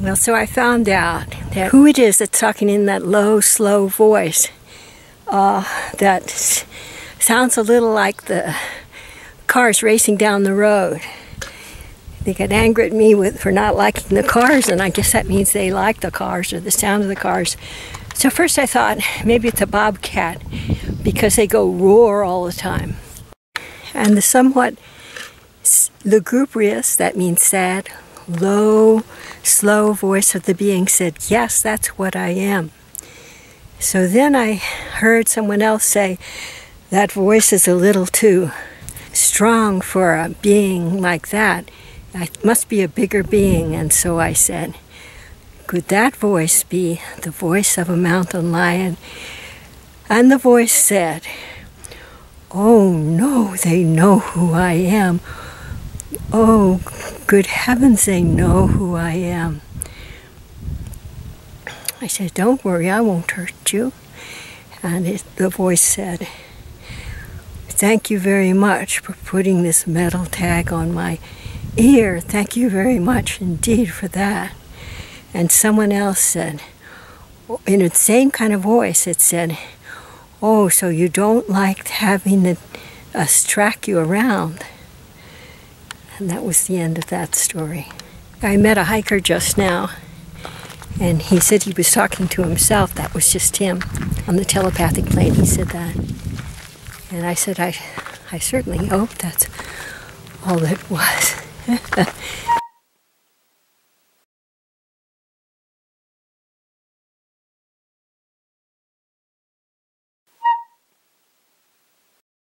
Well, so I found out that who it is that's talking in that low, slow voice that sounds a little like the cars racing down the road. They got angry at me for not liking the cars, and I guess that means they like the cars or the sound of the cars. So first I thought maybe it's a bobcat because they go roar all the time. And the somewhat lugubrious, that means sad, low, slow voice of the being said, yes, that's what I am. So then I heard someone else say, that voice is a little too strong for a being like that. I must be a bigger being. And so I said, could that voice be the voice of a mountain lion? And the voice said, oh no, they know who I am. Oh, good heavens, they know who I am. I said, don't worry, I won't hurt you. And the voice said, thank you very much for putting this metal tag on my ear. Thank you very much indeed for that. And someone else said, in the same kind of voice, it said, oh, so you don't like having us track you around. And that was the end of that story. I met a hiker just now, and he said he was talking to himself. That was just him. On the telepathic plane, he said that. And I said, I certainly hope that's all it was.